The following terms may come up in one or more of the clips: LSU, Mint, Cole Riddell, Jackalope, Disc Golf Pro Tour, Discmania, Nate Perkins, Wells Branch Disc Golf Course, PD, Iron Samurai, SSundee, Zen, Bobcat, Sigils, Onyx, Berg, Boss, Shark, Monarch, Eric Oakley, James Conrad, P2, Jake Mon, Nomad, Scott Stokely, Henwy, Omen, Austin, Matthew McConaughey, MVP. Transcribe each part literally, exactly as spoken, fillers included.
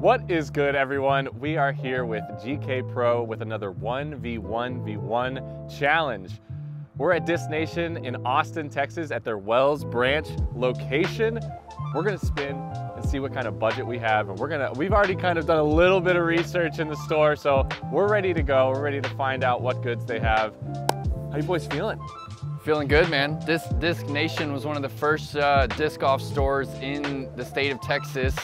What is good, everyone? We are here with G K Pro with another one v one v one challenge. We're at Disc Nation in Austin, Texas at their Wells Branch location. We're gonna spin and see what kind of budget we have. And we're gonna, we've already kind of done a little bit of research in the store, so we're ready to go. We're ready to find out what goods they have. How you boys feeling? Feeling good, man. This Disc Nation was one of the first uh, disc off stores in the state of Texas.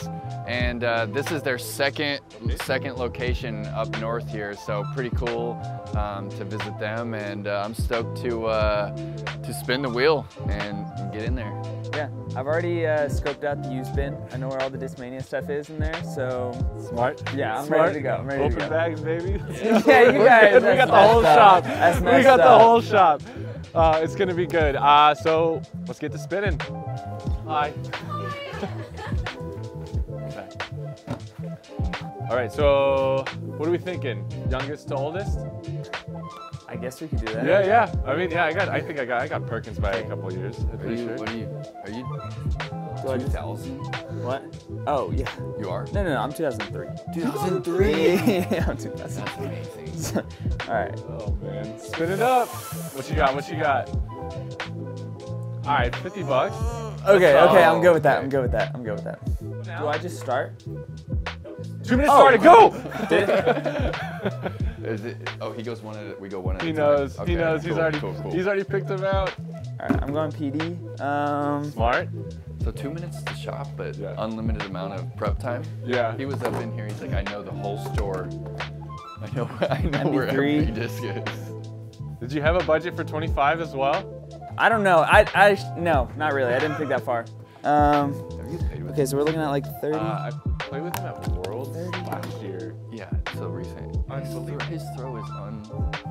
And uh, this is their second second location up north here, so pretty cool um, to visit them. And uh, I'm stoked to uh, to spin the wheel and, and get in there. Yeah, I've already uh, scoped out the used bin. I know where all the Discmania stuff is in there, so smart. Yeah, I'm smart. ready to go. I'm ready Open to go. bags, baby. Yeah, yeah you guys. We got the whole shop. We got the whole shop. Uh, it's gonna be good. Uh, so let's get to spinning. Hi. All right, so what are we thinking? Youngest to oldest? I guess we could do that. Yeah, yeah. I mean, yeah. I got. I think I got. I got Perkins by a couple of years. I'm pretty sure. What are you? Are you? two thousand? What? Oh yeah. You are. No, no, no. I'm two thousand three. two thousand three. Yeah, I'm two thousand three. That's amazing. All right. Oh man, spin it up. What you got? What you got? All right, fifty bucks. Okay, oh, okay. I'm good with that. Okay. I'm good with that. I'm good with that. Now? Do I just start? Two minutes started, oh, go! Is it, oh, he goes one at a, we go one at a time. He knows, okay, he knows, cool, he's, already, cool, cool. he's already picked them out. All right, I'm going P D. Um, Smart. So two minutes to shop, but yeah. Unlimited amount of prep time. Yeah. He was up in here, he's like, I know the whole store. I know, I know where every disc is. Did you have a budget for twenty-five as well? I don't know, I, I no, not really, I didn't think that far. Um, have you paid with okay, so we're looking at like thirty. Uh, I played with him at Worlds last year. Yeah, it's so recent. His throw is on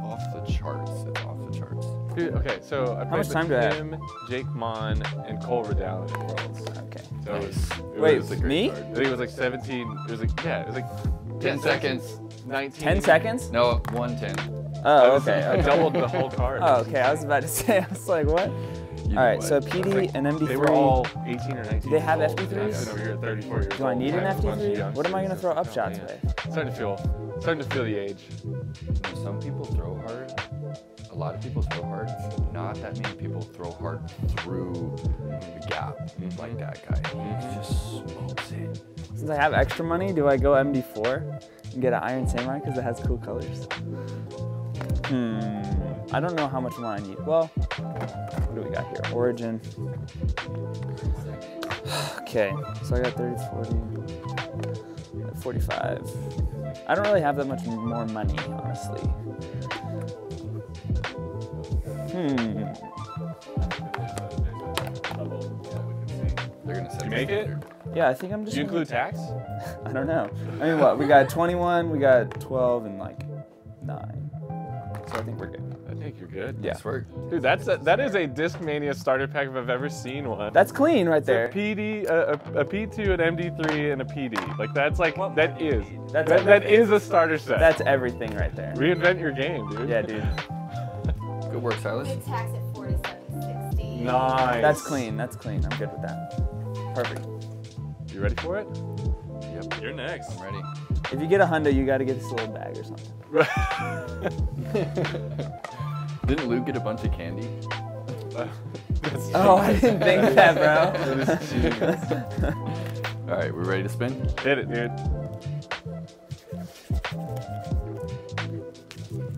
off the charts. It's off the charts. Dude, okay, so I played with him, Jake Mon, and Cole Riddell at Worlds. Okay. So nice. It was, it Wait, was me? Card. I think it was like seventeen. It was like yeah, it was like ten seconds. Nineteen. Ten seconds? No, one ten. Oh, okay. I doubled the whole card. Oh, okay. I was about to say. I was like, what? You all right, what? So P D like, and M D three. They were all eighteen or nineteen. Do they have F D threes? I know you're thirty-four years old. Do I need an F D three? What am I going to throw up shots with? Starting to feel, starting to feel the age. Some people throw hard. A lot of people throw hard. Not that many people throw hard through the gap mm-hmm. like that guy. He just smokes it. Since I have extra money, do I go M D four and get an Iron Samurai because it has cool colors? Hmm. I don't know how much more I need. Well, what do we got here? Origin. Okay, so I got thirty, forty, forty-five. I don't really have that much more money, honestly. Hmm. They're gonna you make it? Later. Yeah, I think I'm just. Do you include tax? I don't know. I mean, what? We got twenty-one, we got twelve, and like nine. So I think we're good. I think you're good. Yeah. Dude, that's a, that is a Discmania starter pack if I've ever seen one. That's clean right there. It's a P D, a, a, a P two, an M D three, and a P D. Like that's like what that is that's that, that is a starter set. That's everything right there. Reinvent your game, dude. Yeah, dude. Good work, Silas. We tax it four to seven sixty. Nice. That's clean. That's clean. I'm good with that. Perfect. You ready for it? Yep. You're next. I'm ready. If you get a Honda, you got to get this little bag or something. Right. Didn't Lou get a bunch of candy? Oh, I didn't think that, bro. That is genius. All right, we're ready to spin? Hit it, dude.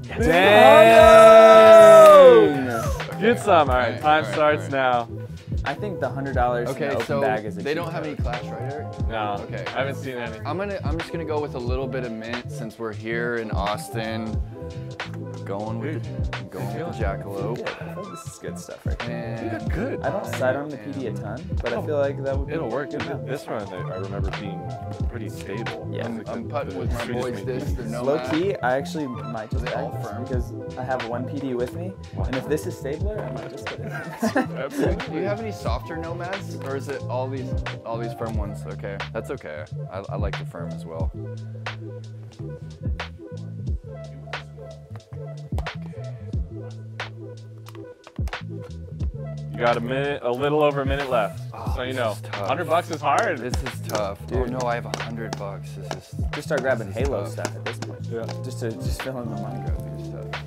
Yes. Dang! Okay. Get some. All right, all right time all right, starts right. now. I think the one hundred dollars okay, in the open so bag is a they don't have any Clash, right, Eric? No, okay. I haven't seen any. I'm, gonna, I'm just going to go with a little bit of Mint since we're here in Austin. Going with the, going with the Jackalope. Yeah, I feel like this is good stuff right now. You did good. I don't sidearm the P D a ton, but oh, I feel like that would be it'll work. Good enough. This run, I remember being pretty stable. Yeah, I'm, I'm putting with my boys this. Low key, I actually might just all firm because I have one P D with me, and if this is stabler, I might just put it. Absolutely. Do you have any softer nomads, or is it all these all these firm ones? Okay, that's okay. I, I like the firm as well. You got a minute, a little over a minute left. Oh, So you know, hundred bucks is hard. This is tough, dude. Oh no, I have a hundred bucks. This is just start grabbing Halo stuff at this point. Yeah. Just to just fill in the money growth and stuff.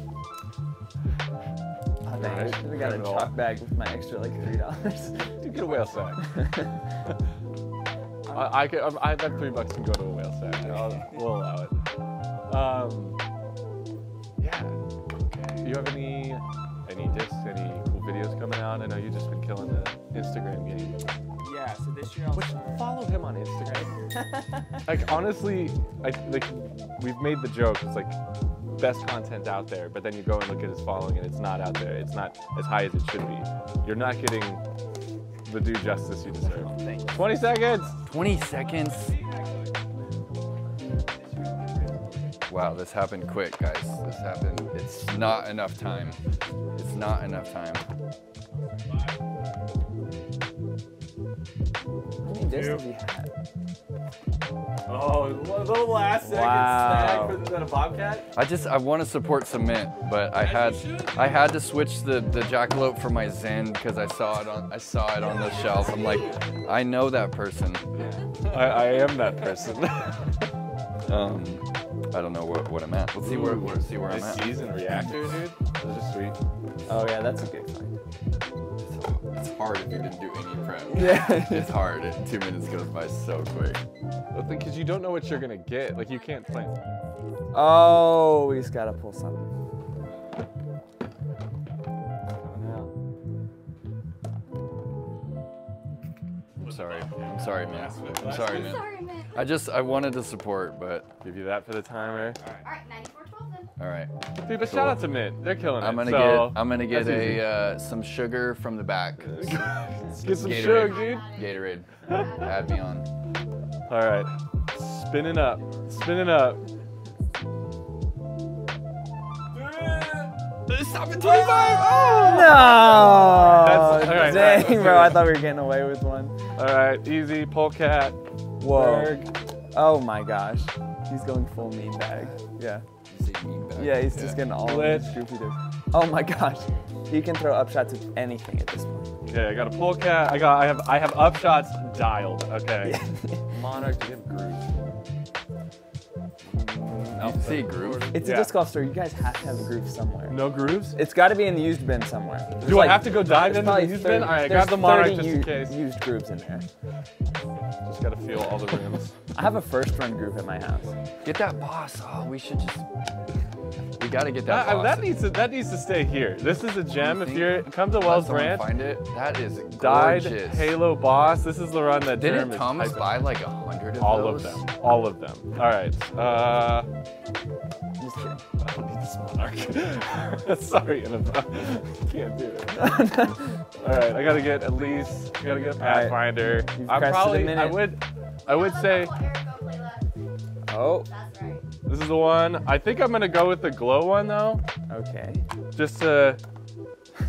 Oh, nice. I got a chalk bag with my extra like three dollars. Dude, get a whale sack. I, I, could, I bet three bucks can go to a whale sack. I'll, we'll allow it. Um, yeah. Okay. Do you have any any discs? Any cool videos coming out? I know you've just been killing the Instagram game. Yeah. So this year I'll Which, start. Follow him on Instagram. Like honestly, I, like we've made the joke. It's like best content out there, but then you go and look at his following, and it's not out there. It's not as high as it should be. You're not getting the due justice you deserve. Thank you. twenty seconds. twenty seconds. Wow, this happened quick, guys. This happened. It's not enough time. It's not enough time. How many discs have you had? Oh, the last second wow. snag for the Bobcat. I just I want to support Mint, but I had I had to switch the the Jackalope for my Zen because I saw it on I saw it on the shelf. I'm like, I know that person. I, I am that person. um, I don't know what, what I'm at. Let's see where we'll see where this I'm at. Season Reactor, dude. Those are sweet. Oh yeah, that's a good find. It's hard if you didn't do any prep. Yeah. It's hard. It, two minutes goes by so quick. Because you don't know what you're gonna get. Like you can't plan. Oh, we just gotta pull something. I'm sorry. I'm sorry, man. I'm sorry, man. I just I wanted to support, but give you that for the timer. All right. All right, ninety-four twelve then. All right. Dude, but cool. Shout out to Mint. They're killing it. I'm gonna so get I'm gonna get a uh, some sugar from the back. Get some Gatorade. Sugar, dude. Gatorade. Add me on. All right, spinning up, spinning up. Stop at twenty-five! Oh! No! That's, all right, dang, all right, bro, I thought we were getting away with one. All right, easy, Pole Cat. Whoa. Berg. Oh my gosh, he's going full mean bag. Yeah. He's a mean bag. Yeah, he's yeah. just getting all Glitch. These goofy dudes. Oh my gosh, he can throw upshots with anything at this point. Okay, I got a Pole Cat. I got, I have, I have upshots dialed. Okay. Monarch, do you have Groove? You see Groove? It's yeah. a disc golf store. You guys have to have a Groove somewhere. No Grooves? It's got to be in the used bin somewhere. There's Do like, I have to go dive into the used bin? All right, grab the Monarch just in case. Used Grooves in there. Just got to feel all the rooms. I have a first run Groove at my house. Get that Boss. Oh, we should just... We got to get that, that Boss. That needs, to, that needs to stay here. This is a gem. You if you're... Come to Wells Ranch. Find it. That is gorgeous. Dyed Halo Boss. This is the run that Didn't Germ Thomas buy like a hundred of All those? Of them. All of them. All right. Uh... Just kidding. I don't need this Monarch. Sorry, Annabelle. Can't do it. All right, I gotta get at least. I gotta get a Pathfinder. Right. I probably. I would. I would say. Oh. That's right. This is the one. I think I'm gonna go with the glow one though. Okay. Just to,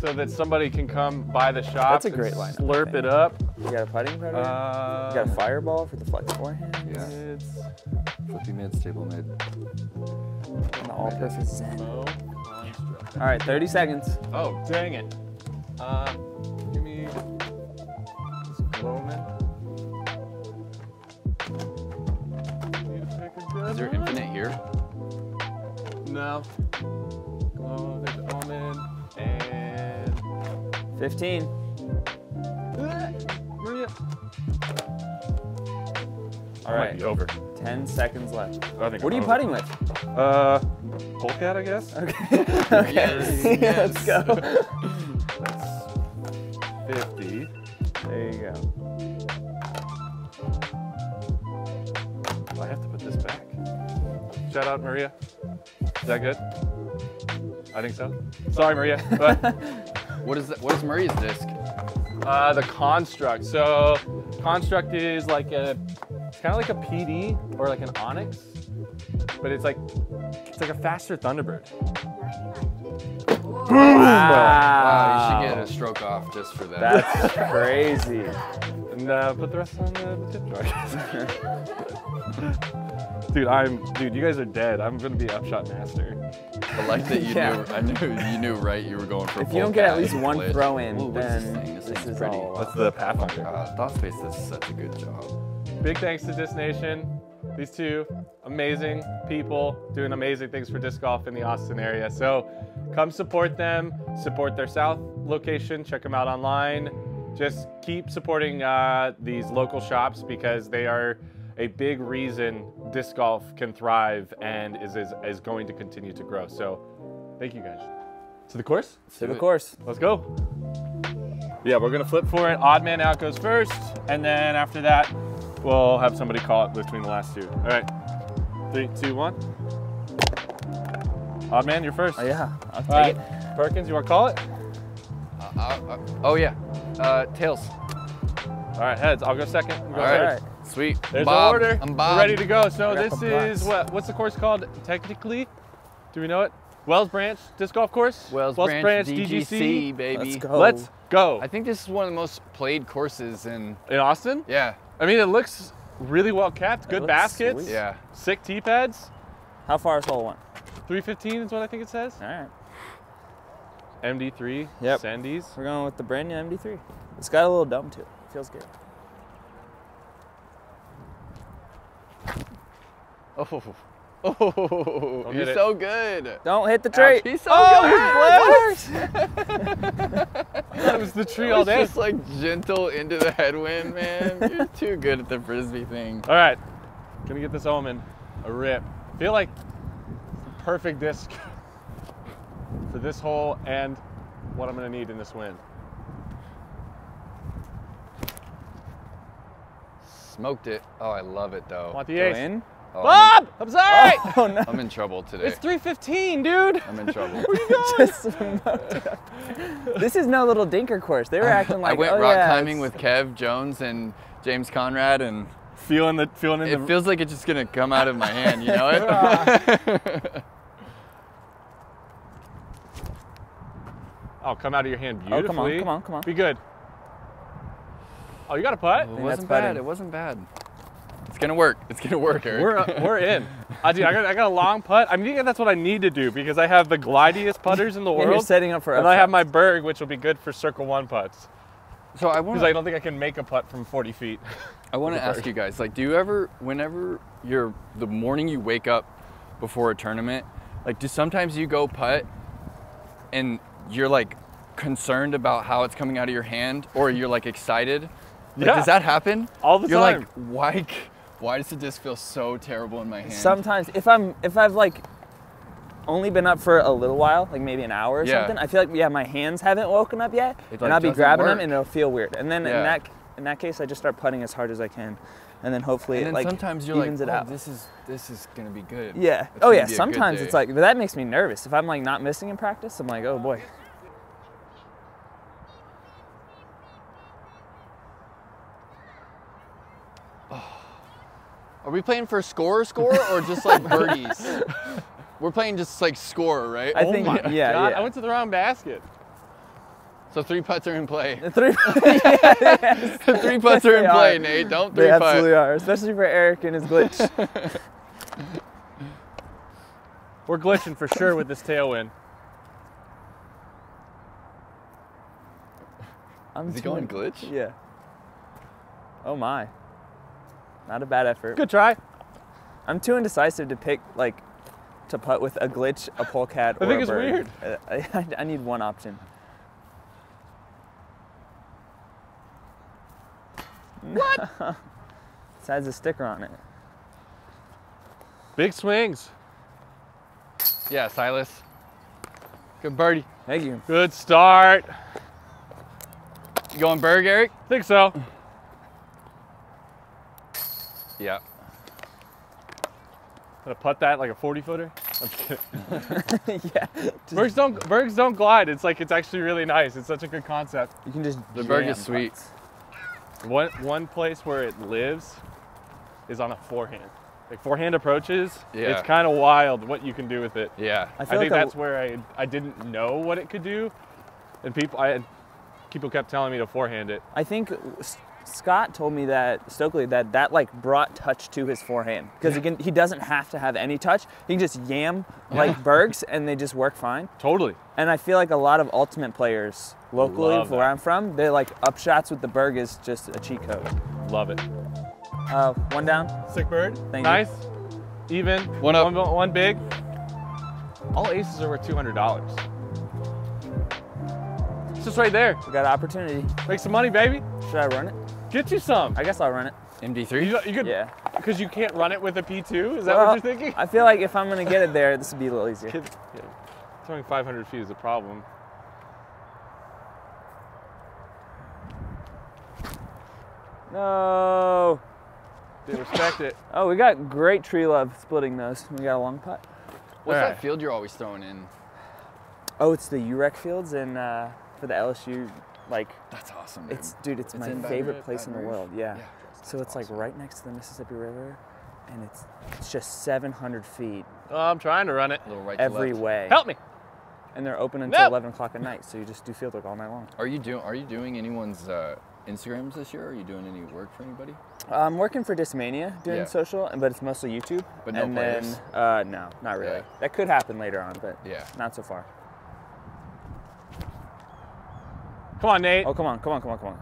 so that somebody can come by the shop. That's a great line. Slurp it up. You got a putting predator. Uh, you got a fireball for the flex forehand. Yeah. It's flippy mid, stable mid. All right, thirty seconds. Oh, dang it. Uh, give me this glowman. Is there infinite here? No. Glow, there's almond, and... fifteen. Maria. All right, over. ten seconds left. I think what I'm are you over. Putting with? Uh, Pole Cat, I guess. Okay. Okay. Yes, yes. Let's go. That's fifty. There you go. Well, I have to put this back. Shout out, Maria. Is that good? I think so. Sorry, Maria. What is that? What is Maria's disc? Uh, the Construct. So, Construct is like a, it's kind of like a P D or like an Onyx, but it's like, it's like a faster Thunderbird. Boom! Wow. Wow, you should get a stroke off just for that. That's crazy. And uh, put the rest on the, the tip jar. Dude, I'm, dude, you guys are dead. I'm gonna be upshot master. I like that you yeah. knew. I knew you knew right. You were going for. If Pole you don't Cat, get at least one glitch. Throw in, Ooh, then this, this, this is pretty. All What's the Pathfinder? Uh, Thoughtspace does such a good job. Big thanks to Disc Nation. These two amazing people doing amazing things for disc golf in the Austin area. So come support them. Support their South location. Check them out online. Just keep supporting uh, these local shops because they are a big reason disc golf can thrive and is, is, is going to continue to grow. So thank you guys. To the course? To the course. Let's go. Yeah, we're gonna flip for it. Odd man out goes first. And then after that, we'll have somebody call it between the last two. All right, three, two, one. Odd man, you're first. Oh yeah, I'll take right. it. Perkins, you wanna call it? Uh, uh, oh yeah, uh, tails. All right, heads, I'll go second. We'll go All right. Sweet. There's the order. I'm Bob. We're ready to go. So this is what? What's the course called technically? Do we know it? Wells Branch Disc Golf Course. Wells, Wells Branch, Branch D G C, D G C, baby. Let's go. Let's go. I think this is one of the most played courses in in Austin. Yeah. I mean, it looks really well kept. Good baskets. Sweet. Yeah. Sick tee pads. How far is hole one? three fifteen is what I think it says. All right. M D three. Yep. Sandy's. We're going with the brand new M D three. It's got a little dome to it. It feels good. Oh, oh, he's so good. Don't hit the tree. Ouch. He's so oh, good. What? I thought it was the tree all day. Just like gentle into the headwind, man. You're too good at the frisbee thing. All right, gonna get this omen, a rip. I feel like the perfect disc for this hole and what I'm gonna need in this wind. Smoked it. Oh, I love it though. Want the ace? Go in? Oh, Bob, I'm, I'm sorry. Oh, no. I'm in trouble today. It's three fifteen, dude. I'm in trouble. Where are you going? Just this is no little dinker course. They were acting like I went oh, rock yeah, climbing it's... with Kev Jones and James Conrad, and feeling the feeling. It the... feels like it's just gonna come out of my hand. You know it. Oh, come out of your hand beautifully. Oh, come on, come on, come on. Be good. Oh, you got a putt? It wasn't bad. It wasn't bad. It's gonna work. It's gonna work, Eric. We're we're in. I do. I got I got a long putt. I'm thinking that's what I need to do because I have the glidiest putters in the world. You're setting up for. And I have my Berg, which will be good for circle one putts. So I want because I don't think I can make a putt from forty feet. I want to ask you guys, like, do you ever, whenever you're the morning you wake up before a tournament, like, do sometimes you go putt and you're like concerned about how it's coming out of your hand, or you're like excited? Like, yeah. Does that happen? All the you're time. You're like, why? Why does the disc feel so terrible in my hand? Sometimes, if I'm, if I've like, only been up for a little while, like maybe an hour or yeah. something, I feel like yeah, my hands haven't woken up yet, it, like, and I'll be grabbing work. them and it'll feel weird. And then yeah. in that, in that case, I just start putting as hard as I can, and then hopefully and then it like sometimes you're evens like, oh, it out. This is this is gonna be good. Yeah. It's oh yeah. Sometimes it's like, but that makes me nervous. If I'm like not missing in practice, I'm like, oh boy. Are we playing for score, score, or just like birdies? We're playing just like score, right? I oh think, my yeah, God, yeah. I went to the wrong basket. So three putts are in play. Three, yeah, yes. three putts are in are. play, Nate. Don't three they putt. They absolutely are, especially for Eric and his glitch. We're glitching for sure with this tailwind. I'm Is he going glitch? Yeah. Oh my. Not a bad effort. Good try. I'm too indecisive to pick, like, to putt with a glitch, a pole cat, or a bird. I think it's weird. I, I need one option. What? It has a sticker on it. Big swings. Yeah, Silas. Good birdie. Thank you. Good start. You going Berg, Eric? I think so. Yeah. Gonna putt that like a forty footer? I'm kidding. Yeah. Bergs don't, Bergs don't glide. It's like, it's actually really nice. It's such a good concept. You can just The Berg is sweet. Putts. One one place where it lives is on a forehand. Like forehand approaches, yeah. It's kind of wild what you can do with it. Yeah. I, I think like that's I where I, I didn't know what it could do. And people, I, people kept telling me to forehand it. I think Scott told me that, Stokely, that that like brought touch to his forehand. Because yeah. he, he doesn't have to have any touch. He can just yam like yeah. Bergs and they just work fine. Totally. And I feel like a lot of Ultimate players locally, Love where that. I'm from, they like upshots with the Berg is just a cheat code. Love it. Uh, one down. Sick bird. Thank nice. You. Nice. Even. One up. One, one big. All aces are worth two hundred dollars. It's just right there. We got an opportunity. Make some money, baby. Should I run it? Get you some. I guess I'll run it. M D three? You, you could, yeah. Because you can't run it with a P two? Is that well, what you're thinking? I feel like if I'm going to get it there, this would be a little easier. Get, yeah. Throwing five hundred feet is a problem. No. They respect it. Oh, we got great tree love splitting those. We got a long putt. What's right. that field you're always throwing in? Oh, it's the U R E C fields and uh, for the L S U, like. That's awesome. Dude. It's dude, it's, it's my favorite Ridge, place Ridge. in the world. Yeah. yeah so it's awesome. Like right next to the Mississippi River, and it's it's just seven hundred feet. Oh, I'm trying to run it. A little right every to left. way. Help me. And they're open until nope. eleven o'clock at night, so you just do field work all night long. Are you doing Are you doing anyone's uh, Instagrams this year? Are you doing any work for anybody? I'm working for Discmania, doing yeah. social, but it's mostly YouTube. But no and players. Then, uh, no, not really. Yeah. That could happen later on, but yeah, not so far. Come on, Nate. Oh, come on, come on, come on, come on.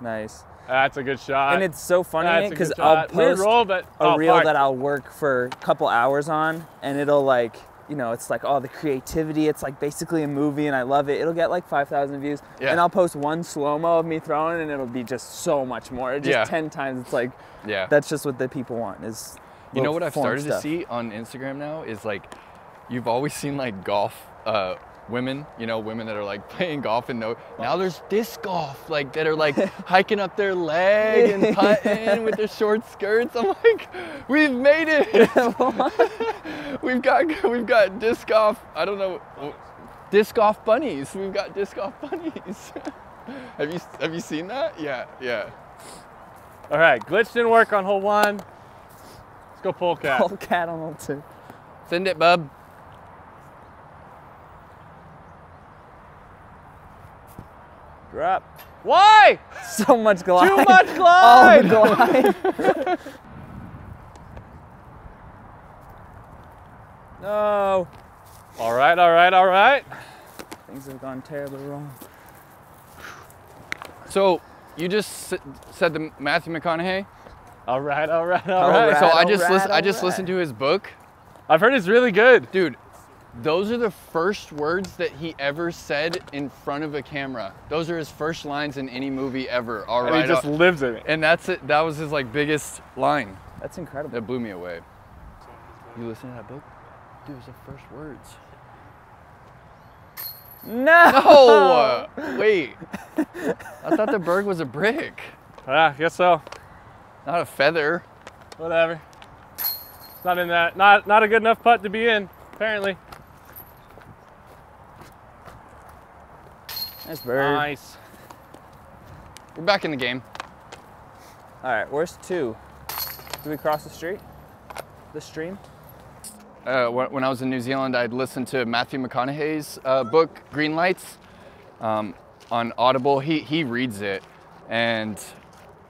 Nice. That's a good shot. And it's so funny because I'll post roll, but, oh, a reel fine. that I'll work for a couple hours on, and it'll like, you know, it's like all oh, the creativity. It's like basically a movie, and I love it. It'll get like five thousand views, yeah. and I'll post one slow-mo of me throwing, and it'll be just so much more. Just yeah. ten times. It's like, yeah. that's just what the people want is, you know what I've started stuff. to see on Instagram now is like, you've always seen like golf, uh, women, you know, women that are like playing golf and no, now there's disc golf, like that are like hiking up their leg and putting with their short skirts. I'm like, we've made it. we've got, we've got disc golf. I don't know, disc golf bunnies. We've got disc golf bunnies. have you, have you seen that? Yeah, yeah. All right, glitch didn't work on hole one. Let's go pole cat. Pole cat on hole two. Send it, bub. Drop. Why? So much glide. Too much glide. All the glide. No. All right, all right, all right. Things have gone terribly wrong. So you just said the Matthew McConaughey. All right, all right, all, all right. right. So I just right, listened. I just right. listened to his book. I've heard it's really good, dude. Those are the first words that he ever said in front of a camera. Those are his first lines in any movie ever. All right. And he just lives in it. And that's it. That was his like biggest line. That's incredible. That blew me away. You listen to that book? Dude, it was the first words. No! No! Wait. I thought the Berg was a brick. Ah, uh, guess so. Not a feather. Whatever. It's not in that. Not not a good enough putt to be in, apparently. Nice bird. Nice. We're back in the game. All right, where's two? Do we cross the street? The stream? Uh, when I was in New Zealand, I'd listened to Matthew McConaughey's uh, book, Green Lights, um, on Audible. He he reads it, and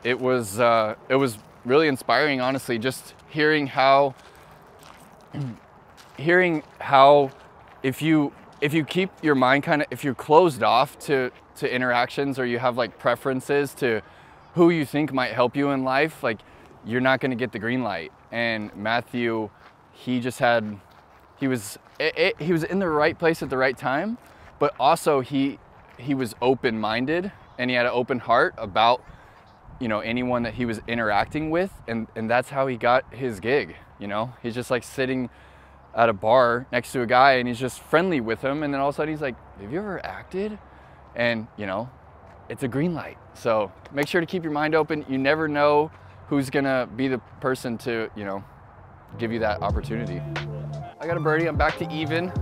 it was uh, it was really inspiring, honestly. Just hearing how hearing how if you If you keep your mind kind of, if you're closed off to, to interactions or you have like preferences to who you think might help you in life, like you're not going to get the green light. And Matthew, he just had, he was, it, it, he was in the right place at the right time, but also he, he was open-minded and he had an open heart about, you know, anyone that he was interacting with. And, and that's how he got his gig. You know, he's just like sitting at a bar next to a guy and he's just friendly with him, and then all of a sudden he's like, have you ever acted? And you know, it's a green light. So make sure to keep your mind open. You never know who's gonna be the person to, you know, give you that opportunity. I got a birdie, I'm back to even.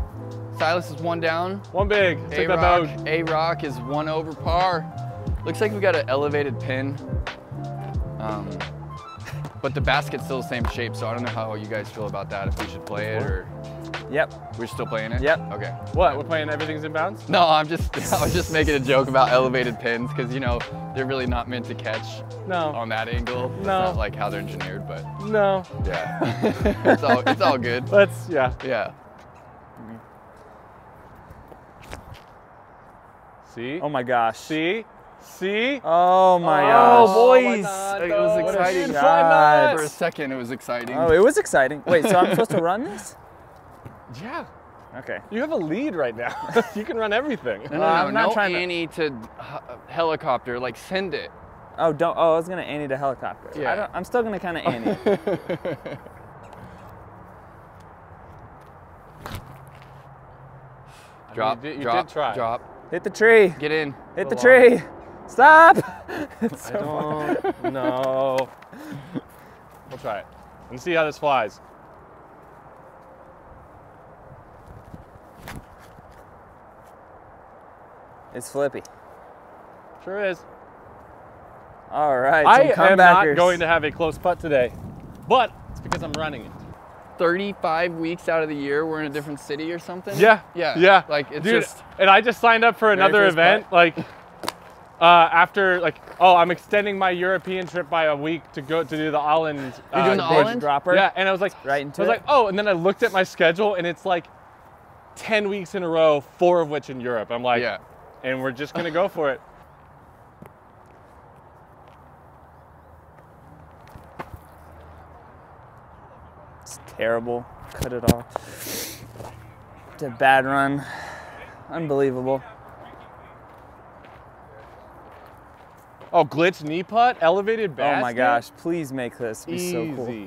Silas is one down. One big, take that boat. A-Rock is one over par. Looks like we got an elevated pin. Um, But the basket's still the same shape, so I don't know how you guys feel about that, if we should play it or Yep. We're still playing it? Yep. Okay. What, we're playing Everything's in Bounds? No, I'm just, I was just making a joke about elevated pins because, you know, they're really not meant to catch no. on that angle. No. It's not like how they're engineered, but. No. Yeah. it's, all, it's all good. Let's, yeah. Yeah. See? Oh my gosh. See? See? Oh my gosh. Oh, boys. Oh my God, it was exciting. God. For a second, it was exciting. Oh, it was exciting. Wait, so I'm supposed to run this? Yeah. Okay. You have a lead right now. You can run everything. No, no, no, I'm not no trying Annie to, to uh, helicopter. Like, send it. Oh, don't. Oh, I was going to Annie to helicopter. Yeah. I don't, I'm still going to kind of Annie. Drop, I mean, you did, you drop, did try. Drop. Hit the tree. Get in. Hit the, the tree. Stop. It's so I don't fun. No. We'll try it and see how this flies. It's flippy. Sure is. All right. I am not going to have a close putt today, but it's because I'm running it. thirty-five weeks out of the year, we're in a different city or something? Yeah. Yeah. Yeah. Like, it's Dude, just. And I just signed up for another event. Putt. Like, uh, after, like, oh, I'm extending my European trip by a week to go to do the Holland. You're uh, doing the Holland dropper? Yeah. And I was like, right into I was it. like, oh, and then I looked at my schedule and it's like ten weeks in a row, four of which in Europe. I'm like, yeah. And we're just going to go for it. It's terrible. Cut it off. It's a bad run. Unbelievable. Oh, glitch knee putt, elevated basket. Oh my gosh, please make this. It'd be Easy. so cool.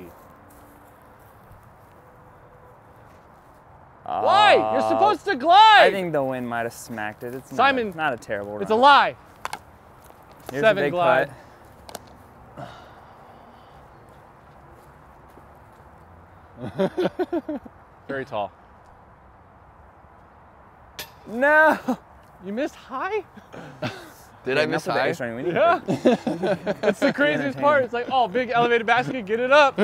Why? Uh, You're supposed to glide! I think the wind might have smacked it. It's Simon, not, a, not a terrible run. It's a lie. Here's Seven a big glide. Putt. Very tall. No! You missed high? Did I miss high? Yeah. It's the craziest part. It's like, oh, big elevated basket, get it up.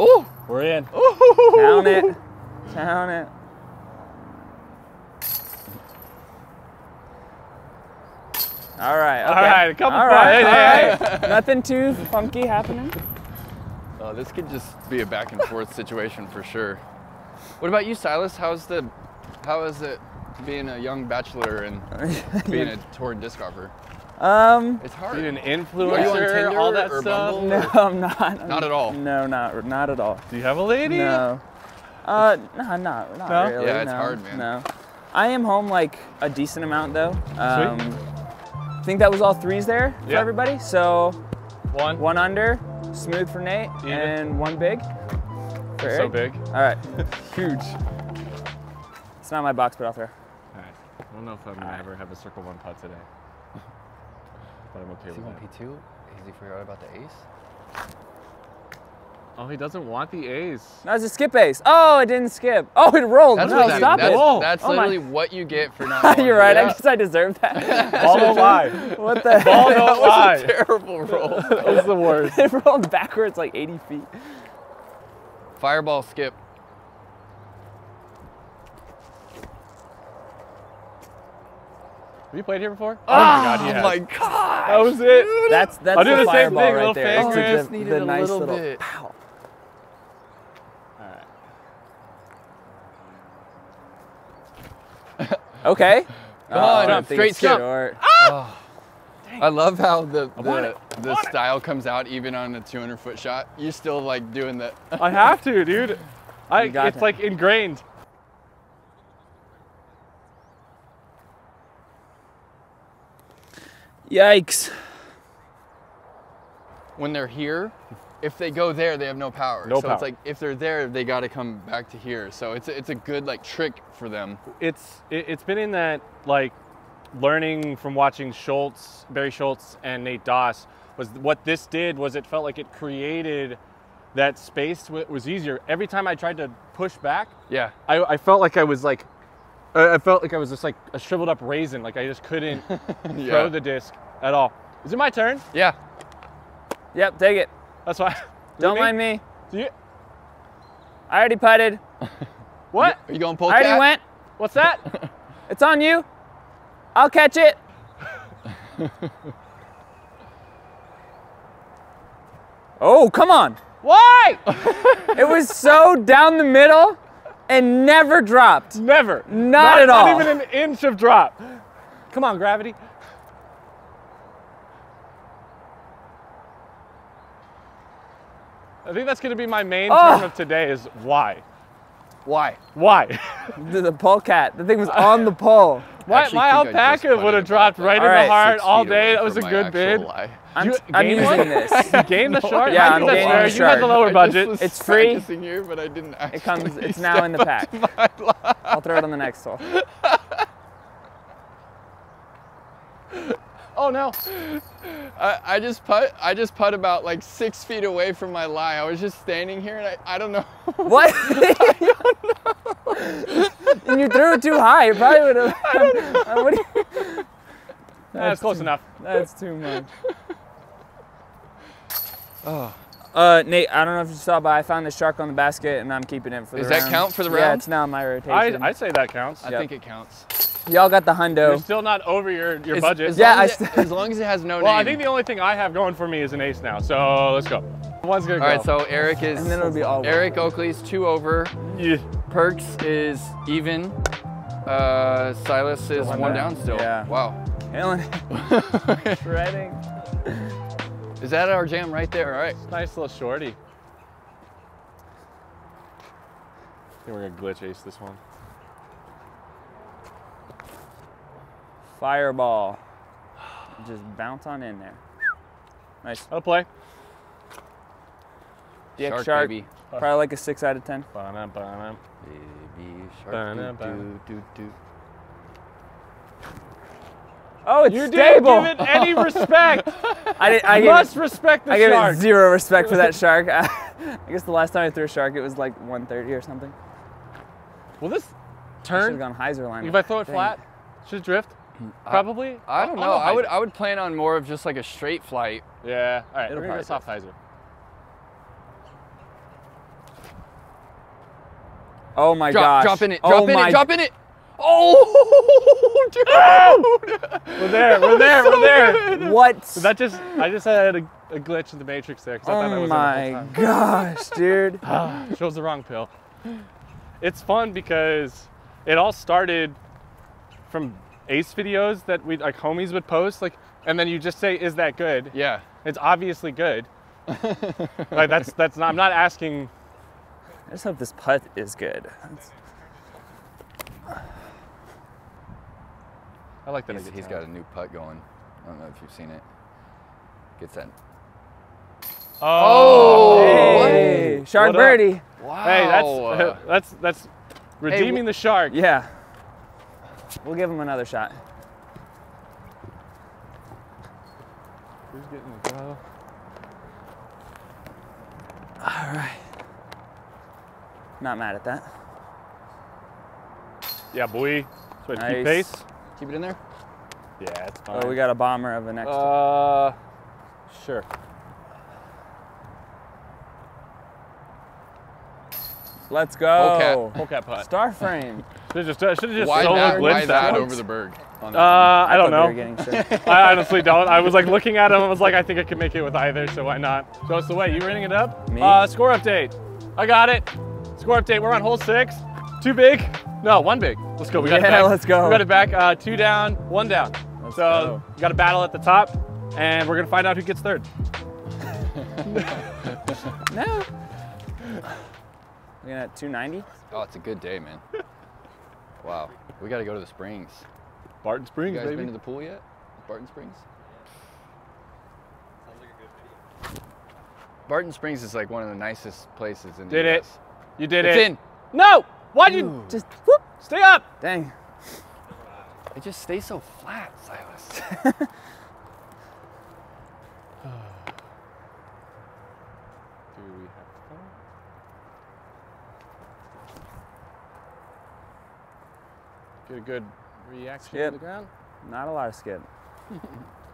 Oh, we're in. Down it, down it. All right, okay. All right, a couple all right, all right. Hey. Nothing too funky happening. Oh, this could just be a back and forth situation for sure. What about you, Silas? How's the, how is it being a young bachelor and being a tour disc golfer? Um, it's hard. You're an influencer, you on Tinder, all that or stuff. Bumble, no, or? I'm not. Not at all. No, not not at all. Do you have a lady? No. Uh, no, not not no? really. Yeah, it's no, hard, man. No, I am home like a decent amount though. Um, Sweet. I think that was all threes there for yeah. everybody. So one, one under, smooth for Nate, Even. and one big. For Eric. So big. All right, huge. It's not my box, but I'll throw. All right. I don't know if I'm gonna right. ever have a circle one putt today. But I'm okay is with he that. P two? Has he figured out about the ace? Oh, he doesn't want the ace. No, it's a skip ace. Oh, it didn't skip. Oh, it rolled. That's no, that, stop that's, it. That's, that's oh, literally my. what you get for not You're right. I guess I deserve that. Ball don't lie. What the Ball heck? don't lie. That was a terrible roll. That was the worst. It rolled backwards like eighty feet. Fireball skip. Have you played here before? Oh, oh God, yes. my God! That was it. Dude. That's that's I'll the, do the fireball same thing, right there. Oh, I just needed the a nice little, little bit. Pow. All right. Okay. Oh, straight skip. Ah! Oh. I love how the the, the style it. comes out even on a two hundred foot shot. You're still like doing that. I have to, dude. I it's him. like ingrained. Yikes. When they're here, if they go there, they have no power. No so power. It's like if they're there, they got to come back to here. So it's a, it's a good like trick for them. It's it, it's been in that like learning from watching Schultz, Barry Schultz and Nate Doss was what this did was it felt like it created that space was easier. Every time I tried to push back, yeah, I, I felt like I was like I felt like I was just like a shriveled up raisin, like I just couldn't yeah. throw the disc at all. Is it my turn? Yeah. Yep, take it. That's why. Don't me? mind me. Do you? I already putted. What? Are you going pole cat? I already went. What's that? It's on you. I'll catch it. Oh, come on. Why? It was so down the middle and never dropped. Never. Not, not at all. Not even an inch of drop. Come on, gravity. I think that's going to be my main oh. term of today is why. Why? Why? the, the pole cat. The thing was on the pole. My, my alpaca would have dropped right all in right, the heart all day. That was a good bid. Lie. I'm, you, I'm using one? this. You game the shark? Yeah, I'm game the shark. You had the lower budget. It's free. Here, but I didn't it comes. It's now in the pack. I'll throw it on the next hole. Oh no! I, I just put I just put about like six feet away from my lie. I was just standing here and I, I don't know. What? I don't know. And you threw it too high. You probably would have. I don't know. Uh, what do you, that's, that's close too, enough. That's too much. Oh. Uh, Nate, I don't know if you saw, but I found the shark on the basket and I'm keeping it for the Does round. Does that count for the round? Yeah, it's now my rotation. I I say that counts. I yep. think it counts. Y'all got the hundo. You're still not over your, your as, budget. As yeah, long as, I it, as long as it has no well, name. Well, I think the only thing I have going for me is an ace now, so let's go. One's gonna all go. All right, so Eric is, and then it'll be all Eric over. Oakley's two over. Yeah. Perks is even. Uh, Silas is one, one down still. Yeah. Wow. Helen. Shredding. Is that our jam right there? All right. Nice little shorty. I think we're gonna glitch ace this one. Fireball. Just bounce on in there. Nice. I'll play. Dick shark, shark. Baby. Probably like a six out of ten. Ba-na, ba-na. Baby shark. Ba-na, ba-na. Do, do, do. Oh, it's you stable. You didn't give it any respect. I, did, I you must it, respect the I shark. I gave it zero respect for that shark. I guess the last time I threw a shark, it was like one thirty or something. Well, this turn. Should have gone hyzer line. If I throw it Dang. flat, should it drift? Probably. I, I don't know. know. I would I would plan on more of just like a straight flight. Yeah. All right. It'll we're gonna go soft hyzer. Oh my gosh! Drop in it! Drop in it! Drop in it! Oh, dude! Oh! We're there! We're there! We're so there! Good. What? So that just I just had a, a glitch in the matrix there. Oh I I was my gosh, dude! Chose the wrong pill. It's fun because it all started from ace videos that we like homies would post like and then you just say is that good yeah it's obviously good like that's that's not I'm not asking I just hope this putt is good that's... I like that he's, he's got a new putt going I don't know if you've seen it gets that oh, oh hey. Shark birdie wow hey that's that's that's redeeming hey, the shark yeah we'll give him another shot. Who's getting the go? All right. Not mad at that. Yeah, boy. So nice. Keep pace. Keep it in there. Yeah, it's fine. Oh, we got a bomber of the next uh, one. Sure. Let's go. Pole cat, Pole cat putt. Star frame. Should have just, just why solo glitched why that over the Berg. On that uh, I don't I know. I honestly don't. I was like looking at him. I was like, I think I can make it with either, so why not? So it's the way. You running it up? Me? Uh, score update. I got it. Score update. We're on hole six. Two big. No, one big. Let's go. We got yeah, it back. Yeah, let's go. We got it back. Uh, two down, one down. Let's so go. We got a battle at the top, and we're going to find out who gets third. No. Looking at two ninety? Oh, it's a good day, man. Wow, we got to go to the Springs. Barton Springs, baby. You guys baby. been to the pool yet? Barton Springs? Yeah. Sounds like a good video. Barton Springs is like one of the nicest places in the did U S. It. You did it's it. It's in. No! Why'd you Ooh. just whoop, stay up? Dang. It just stays so flat, Silas. Get a good reaction skip. to the ground. Not a lot of skip.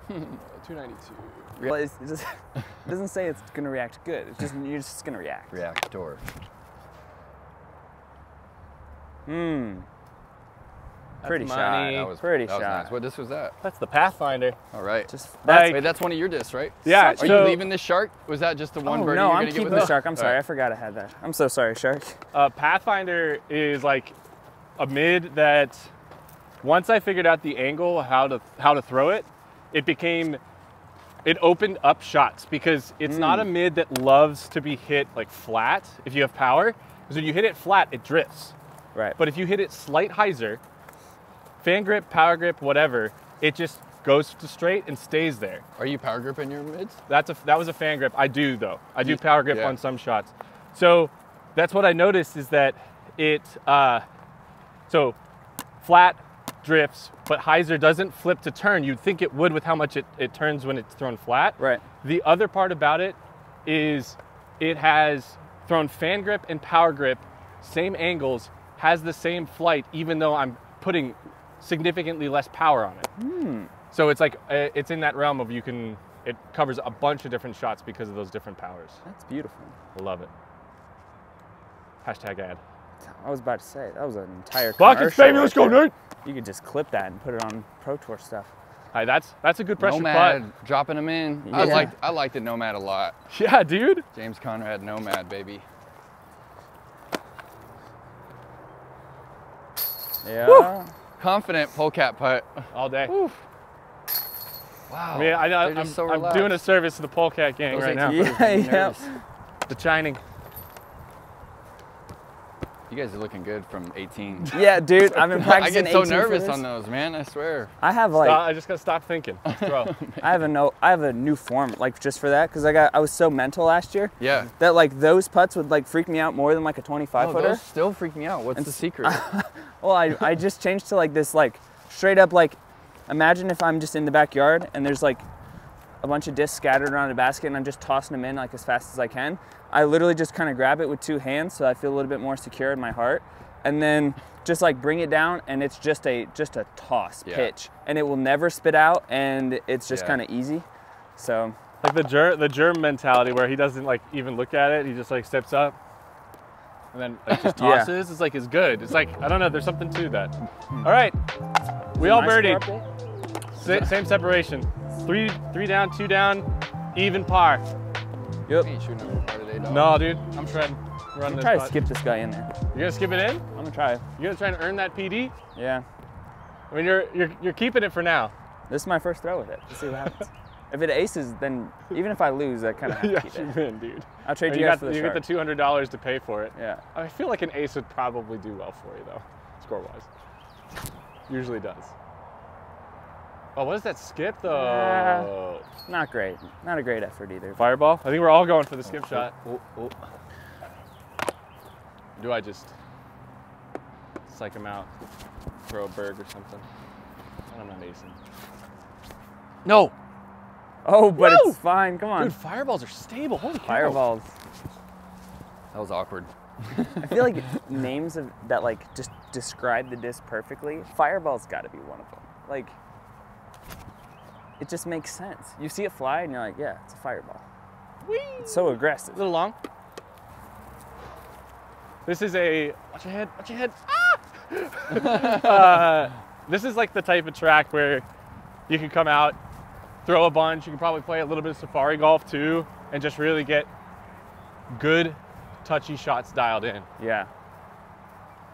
two ninety-two. Well, it's, it's just, it doesn't say it's gonna react good. It's just you're just gonna react. Reactor. Hmm. Pretty shot. That was pretty shot. Nice. What disc was that? That's the Pathfinder. All right. Just that's, like, wait, that's one of your discs, right? Yeah. Are so, you leaving this shark? Was that just the one oh, bird no, you're I'm gonna keeping get with the shark. I'm sorry, right. I forgot I had that. I'm so sorry, Shark. Uh, Pathfinder is like a mid that once I figured out the angle how to how to throw it, it became it opened up shots because it's mm. not a mid that loves to be hit like flat. If you have power, because when you hit it flat, it drifts. Right. But if you hit it slight hyzer. Fan grip, power grip, whatever, it just goes to straight and stays there. Are you power gripping your mids? That's a, that was a fan grip. I do, though. I do power grip yeah. on some shots. So that's what I noticed is that it, uh, so flat drifts, but hyzer doesn't flip to turn. You'd think it would with how much it, it turns when it's thrown flat. Right. The other part about it is it has thrown fan grip and power grip, same angles, has the same flight, even though I'm putting significantly less power on it. Mm. So it's like, it's in that realm of you can, it covers a bunch of different shots because of those different powers. That's beautiful. Love it. Hashtag ad. I was about to say, that was an entire commercial. Buckets, baby, let's go, nerd! You could just clip that and put it on Pro Tour stuff. Hi, that's that's a good pressure Nomad, plot. Dropping them in. Yeah. I liked I liked the Nomad a lot. Yeah, dude. James Conrad, Nomad, baby. Yeah. Woo! Confident pole cat putt all day. Woo. Wow. I mean, I, I, I'm, so I'm doing a service to the pole cat gang right now. Yeah, yeah. The shining. You guys are looking good from eighteen. Yeah, dude. I've been practicing. I get so eighteen nervous on those, man. I swear. I have like. Stop, I just gotta stop thinking. Bro. I have a no. I have a new form, like just for that, because I got. I was so mental last year. Yeah. That like those putts would like freak me out more than like a twenty-five oh, footer. Those still freak me out. What's and the secret? I, well, I I just changed to like this like straight up like, imagine if I'm just in the backyard and there's like, a bunch of discs scattered around a basket and I'm just tossing them in like as fast as I can. I literally just kind of grab it with two hands so I feel a little bit more secure in my heart. And then just like bring it down and it's just a just a toss yeah. pitch. And it will never spit out and it's just yeah. kind of easy. So like the germ, the germ mentality where he doesn't like even look at it, he just like steps up and then like just tosses. yeah. It's like it's good. It's like I don't know, there's something to that. All right. We all birdied. Sa same separation. Three, three down, two down, even par. Yep. I ain't shooting over par today, dog. No, dude, I'm shredding. I'm gonna try to skip this guy in there. You're gonna skip it in? I'm gonna try. You're gonna try to earn that P D? Yeah. I mean, you're you're you're keeping it for now. This is my first throw with it. Let's see what happens. If it aces, then even if I lose, I kind of have yeah, to keep it. In, dude. I'll trade or you, you guys got, for the you shark. Get the two hundred dollars to pay for it. Yeah. I feel like an ace would probably do well for you though, score-wise. Usually does. Oh, what is that skip though? Uh, not great. Not a great effort either. Fireball? I think we're all going for the skip oh, shot. Oh, oh. Do I just psych him out? Throw a Berg or something? And I'm not acing. No! Oh, but Woo! It's fine. Come on. Dude, fireballs are stable. Holy Fireballs. Cow. That was awkward. I feel like names of that like just describe the disc perfectly. Fireball's gotta be one of them. Like it just makes sense. You see it fly and you're like, yeah, it's a fireball. Whee! It's so aggressive. A little long. This is a, watch your head, watch your head. Ah! uh, this is like the type of track where you can come out, throw a bunch, you can probably play a little bit of safari golf too, and just really get good touchy shots dialed in. Yeah.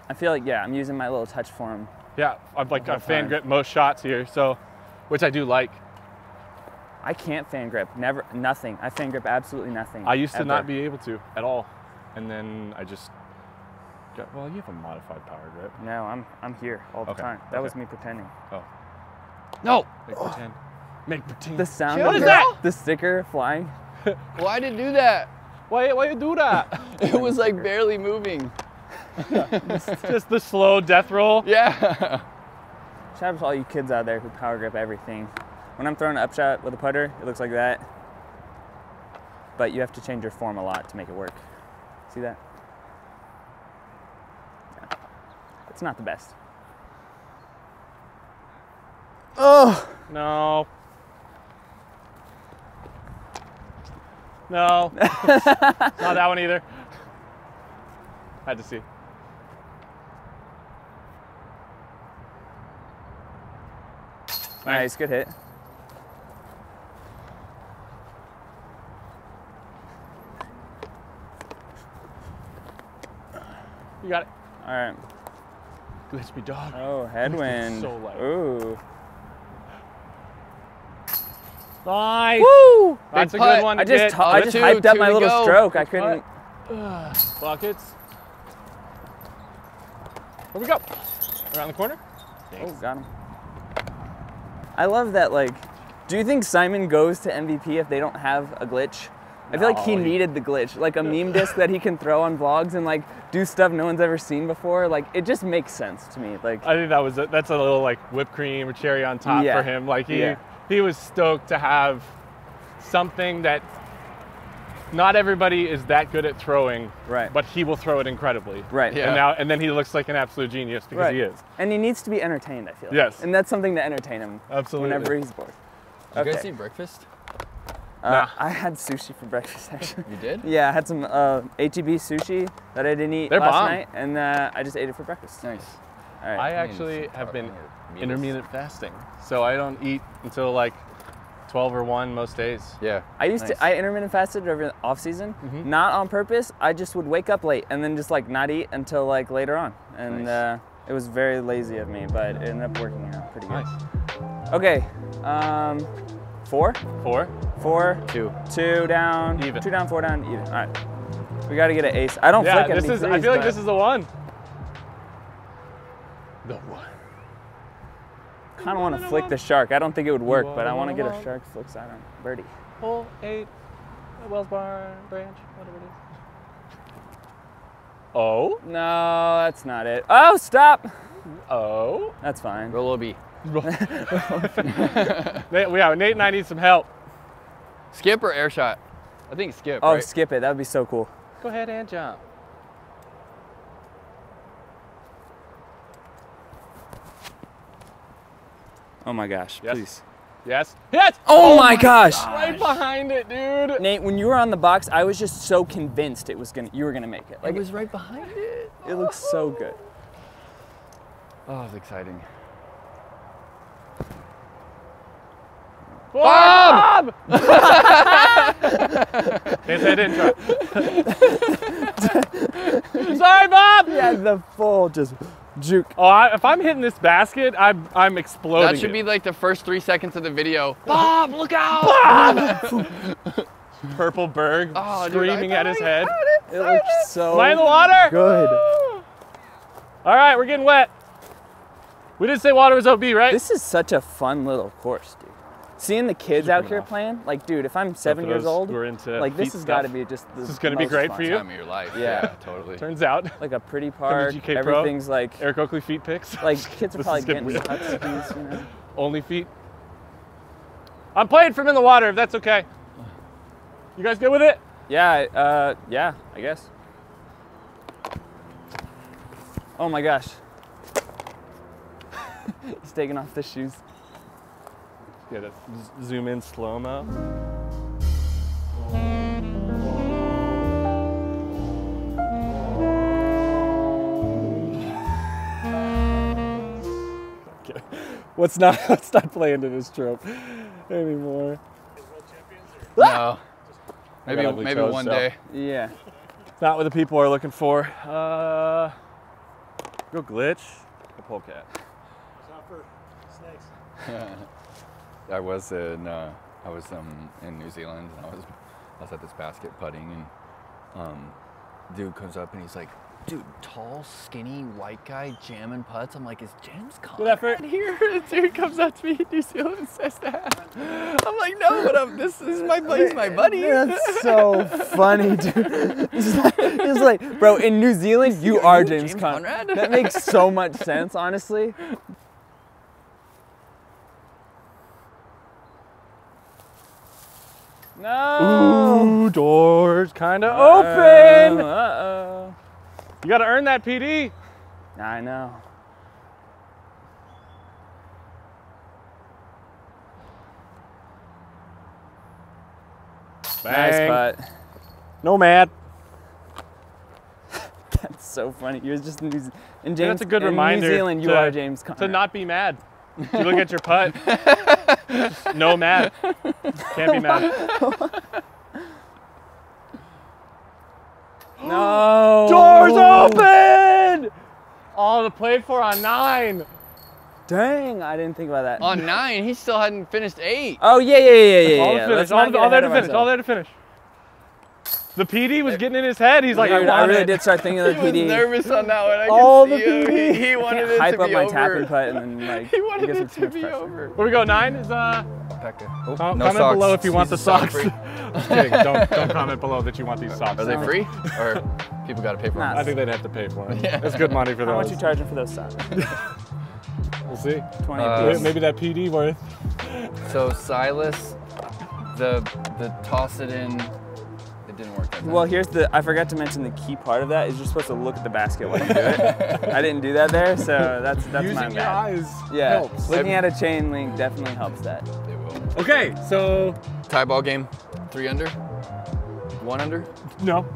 I feel like, yeah, I'm using my little touch form. Yeah, I've like got fan grip most shots here, so, which I do like. I can't fan grip, never, nothing. I fan grip absolutely nothing. I used to ever. Not be able to at all. And then I just got, well, you have a modified power grip. No, I'm I'm here all the okay. time. That okay. was me pretending. Oh. No! Make oh. pretend. Make pretend. The sound what of is that? The sticker flying. Why did you do that? Why, why you do that? It was like sticker. Barely moving. Just the slow death roll. Yeah. Shout out to all you kids out there who power grip everything. When I'm throwing an upshot with a putter, it looks like that. But you have to change your form a lot to make it work. See that? Yeah. It's not the best. Oh! No. No, not that one either. Had to see. Nice, good hit. You got it. All right. Glitch me, dog. Oh, headwind. So light. Ooh. Nice. Woo! That's Big a putt. Good one. To I just, t I just two, hyped up my little go. stroke. Big I couldn't. Uh, buckets. Here we go. Around the corner. Thanks. Oh, got him. I love that. Like, do you think Simon goes to M V P if they don't have a glitch? I feel no, like he needed the glitch, like a meme disc that he can throw on vlogs and like do stuff no one's ever seen before. Like it just makes sense to me. Like I think that was a, that's a little like whipped cream or cherry on top yeah. for him. Like he yeah. he was stoked to have something that not everybody is that good at throwing, right? But he will throw it incredibly, right? Yeah. And now and then he looks like an absolute genius because right. he is. And he needs to be entertained. I feel. Yes. Like. And that's something to entertain him. Absolutely. Whenever he's bored. Did okay. you guys eat breakfast? Uh, nah. I had sushi for breakfast, actually. You did? Yeah, I had some uh, H E B sushi that I didn't eat They're last bomb. night, and uh, I just ate it for breakfast. Nice. All right. I actually have been intermittent fasting, so I don't eat until like twelve or one most days. Yeah. I used nice. to, I intermittent fasted over the off season, mm-hmm. not on purpose. I just would wake up late and then just like not eat until like later on. And nice. uh, it was very lazy of me, but it ended up working out pretty good. Nice. Okay. Um, Four? Four. Four. Two. Two down. Even. Two down, four down, even. All right. We got to get an ace. I don't yeah, flick this is. I feel like this is the one. The one. Kind of want to flick one. the shark. I don't think it would work, one, but I want to get a shark flick side on birdie. Hole eight, Wells Barn, branch, whatever it is. Oh? No, that's not it. Oh, stop. Oh? That's fine. Roll O B. Nate, yeah, Nate and I need some help. Skip or air shot? I think skip. Oh, right? skip it. That would be so cool. Go ahead and jump. Oh my gosh, yes. please. Yes. Yes! Oh, oh my, my gosh. gosh! Right behind it, dude. Nate, when you were on the box, I was just so convinced it was gonna you were gonna make it. Like, it was right behind it. It looks so good. Oh, it's exciting. Bob! Bob! Yes, I didn't try. Sorry, Bob! Yeah, the full just juke. Oh, I, if I'm hitting this basket, I'm, I'm exploding. That should it. be like the first three seconds of the video. Bob, look out! Bob! Purple Berg oh, screaming dude, at his head. It, it looks so Am I in the water? Good. All right, we're getting wet. We didn't say water was O B, right? This is such a fun little course, dude. Seeing the kids out here off. playing, like, dude, if I'm seven years old, we're into like this has got to be just the this is going to be great for you. Time of your life. Yeah, yeah, totally. Turns out, like a pretty park, G K Pro, everything's like Eric Oakley feet picks. Like kids are probably getting hot skis, you know. Only feet. I'm playing from in the water, if that's okay. You guys good with it? Yeah, uh, yeah, I guess. Oh my gosh, he's taking off the shoes. Yeah, let's zoom in slow-mo. Okay. Let's not let's not play into this trope anymore. No. Maybe maybe toes, one so. day. Yeah. It's not what the people are looking for. Uh go glitch. The pole cat. It's not for snakes. I was in uh, I was um, in New Zealand and I was I was at this basket putting and um, dude comes up and he's like, dude, tall, skinny, white guy jamming putts. I'm like, is James Conrad here? And dude comes up to me in New Zealand and says that. I'm like, no, but I'm, this is my buddy's my buddy. That's so funny, dude. He's like, he's like, bro, in New Zealand you are James, James Conrad. Conrad. That makes so much sense, honestly. No! Ooh, doors kinda uh -oh. open! Uh-oh. You gotta earn that P D. I know. Bang. Nice spot. Nomad. That's so funny. You're just in, New, in James, yeah, that's a good in reminder New Zealand. You to, are James Conrad. To not be mad. If you look at your putt. No mad. Can't be mad. No. Doors open. All to play for on nine. Dang, I didn't think about that. On nine, he still hadn't finished eight. Oh yeah, yeah, yeah, yeah. All, yeah. Finish. all, all there to finish. Myself. All there to finish. The P D was getting in his head. He's like, dude, I, I really it. did start thinking of the P D. He was nervous on that one. I all can see the P D. He, he wanted it hype to be over. Hype up my tap and putt, and then like. He wanted it to be pressure. over. Where we go? Nine is uh. Oh, no comment socks. below if you want He's the socks. Just kidding. Don't don't comment below that you want these socks. Are they free? Or people got to pay for them? I think they'd have to pay for them. Yeah. That's good money for those. How much you charging for those socks? We'll see. twenty uh, maybe that P D worth. So Silas, the the toss it in, it didn't work that time. Well, here's the, I forgot to mention the key part of that is you're supposed to look at the basket while you do it. I didn't do that there, so that's, that's Using my bad. Using your eyes yeah. helps. Looking at a chain link definitely helps that. It will. Okay, so. Tie ball game, three under? One under? No.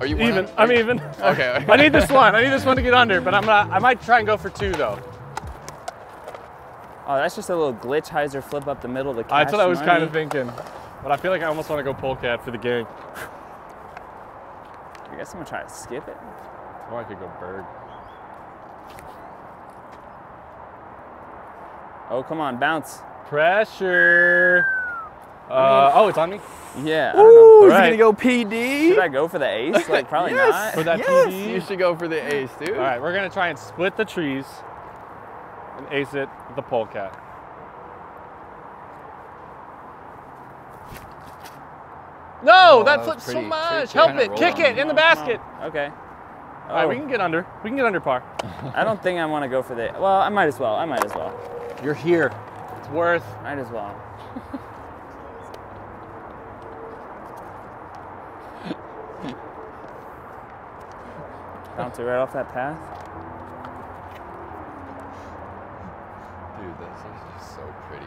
Are you one even? Under? I'm even. Okay. I need this one. I need this one to get under, but I'm gonna, I might try and go for two though. Oh, that's just a little glitch hyzer flip up the middle to catch money. That's what I was kind of thinking, but I feel like I almost want to go pole cat for the gang. I guess I'm gonna try to skip it. Oh, I could go Berg. Oh, come on, bounce. Pressure. Uh, oh, it's on me? Yeah. Ooh, is he gonna go P D? Should I go for the ace? Like, probably yes, not. For that yes. P D? You should go for the ace, dude. All right, we're gonna try and split the trees and ace it with the pole cat. No, oh, that flips so much. Tricky. Help it, kick on. it in the basket. Oh, okay. Oh. All right, we can get under. We can get under par. I don't think I want to go for the. Well, I might as well. I might as well. You're here. It's worth. Might as well. Bounce it right off that path. Dude, this is just so pretty.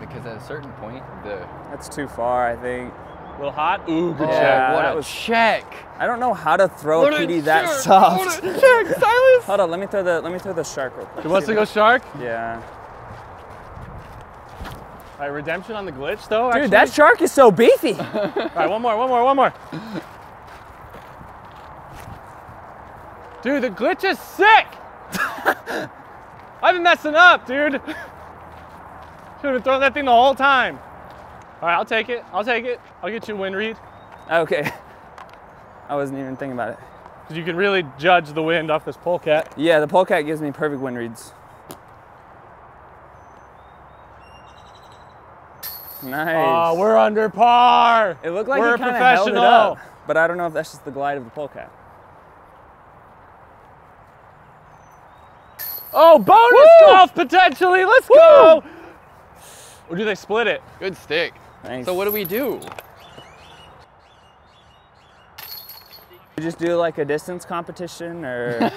Because at a certain point, the... That's too far, I think. A little hot? Ooh, good oh, check. What that a was... check. I don't know how to throw what a P D that check. soft. What a check, Silas! Hold on, let me throw the, let me throw the shark real quick. He wants to go shark? Yeah. All right, redemption on the glitch, though, Dude, actually. that shark is so beefy. All right, one more, one more, one more. Dude, the glitch is sick! I've been messing up, dude. Should have been throwing that thing the whole time. All right, I'll take it. I'll take it. I'll get you a wind read. Okay. I wasn't even thinking about it. Because you can really judge the wind off this pole cat. Yeah, the pole cat gives me perfect wind reads. Nice. Oh, we're under par. It looked like we're he kind of held it up, but I don't know if that's just the glide of the pole cat. Oh, bonus Woo! golf potentially. Let's Woo! go. Or do they split it? Good stick. Nice. So what do we do? We just do like a distance competition or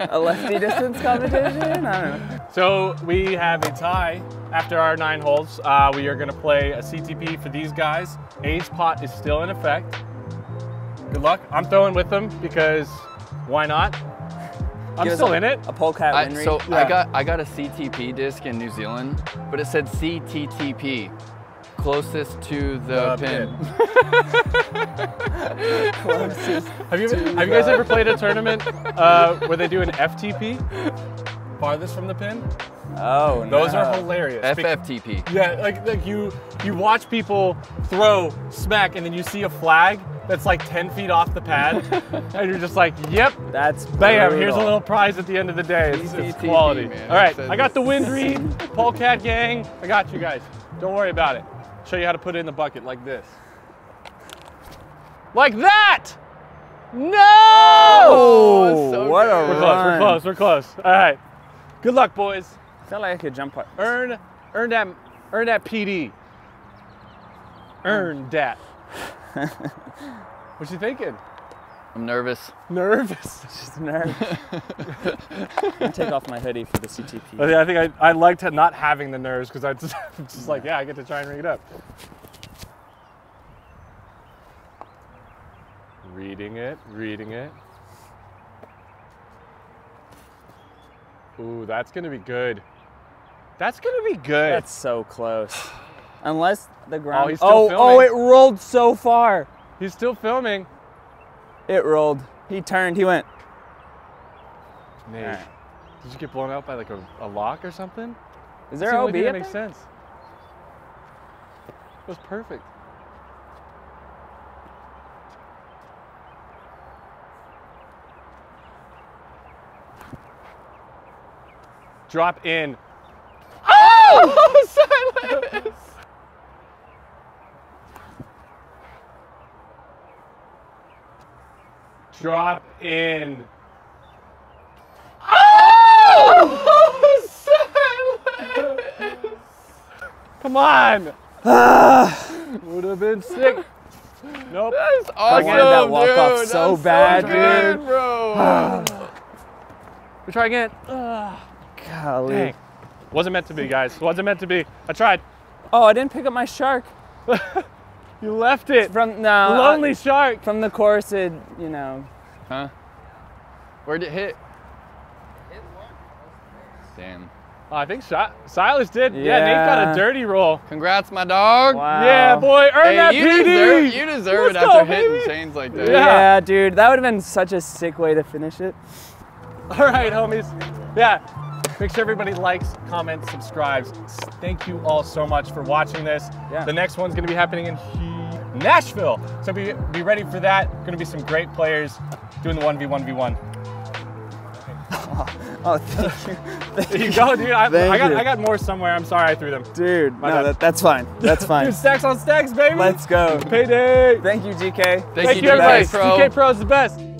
a lefty distance competition? I don't know. So we have a tie after our nine holes. Uh, we are going to play a C T P for these guys. Ace pot is still in effect. Good luck. I'm throwing with them because why not? I'm still a, in it. A pole cat I, win read. So yeah. I got I got a C T P disc in New Zealand, but it said C T T P, closest to the, the pin. pin. Closest have you, ever, have you guys ever played a tournament uh, where they do an F T P, farthest from the pin? Oh no. Those are hilarious. F F T P. Yeah, like like you you watch people throw smack and then you see a flag that's like ten feet off the pad, and you're just like, yep. That's bam, brutal. Here's a little prize at the end of the day. It's, it's quality. Man. All right, I got the wind read, Polecat gang. I got you guys. Don't worry about it. I'll show you how to put it in the bucket like this. Like that! No! Oh, so what good. a We're close, we're close, we're close. All right, good luck, boys. I felt like I could jump putt. Earn, earn that, earn that P D. Earn that. What you thinking? I'm nervous. Nervous? She's nervous. I take off my hoodie for the C T P. Well, yeah, I think I, I liked not having the nerves because I just, just like, yeah, I get to try and read it up. Reading it, reading it. Ooh, that's gonna be good. That's gonna be good. That's so close. Unless the ground. Oh, he's still oh, filming. Oh, it rolled so far. He's still filming. It rolled. He turned. He went. Nate, right. Did you get blown out by like a, a lock or something? Is there O B? That makes sense. It was perfect. Drop in. Oh, Silas! Drop in. Oh, Silas! Come on! Would have been sick. Nope. That's awesome, I wanted that walk dude. Off so bad, so good, dude. Bro. We try again. Uh, golly. Dang. Wasn't meant to be, guys. Wasn't meant to be. I tried. Oh, I didn't pick up my shark. You left it. It's from no. Lonely uh, shark. From the course, it, you know. Huh? Where'd it hit? It hit one. Damn. Oh, I think si Silas did. Yeah. yeah, Nate got a dirty roll. Congrats, my dog. Wow. Yeah, boy, earn hey, that you P D. Deserve, you deserve Let's it after go, hitting baby. Chains like that. Yeah. yeah, dude, that would have been such a sick way to finish it. All right, homies. Yeah. Make sure everybody likes, comments, subscribes. Thank you all so much for watching this. Yeah. The next one's gonna be happening in Nashville. So be, be ready for that. Gonna be some great players doing the one v one v one. Oh, oh thank you. Thank there you go, dude. I, I, got, I got more somewhere. I'm sorry I threw them. Dude, My no, that, that's fine. That's fine. Dude, stacks on stacks, baby. Let's go. Payday. Thank you, G K. Thank, thank you, you everybody. G K Pro is the best.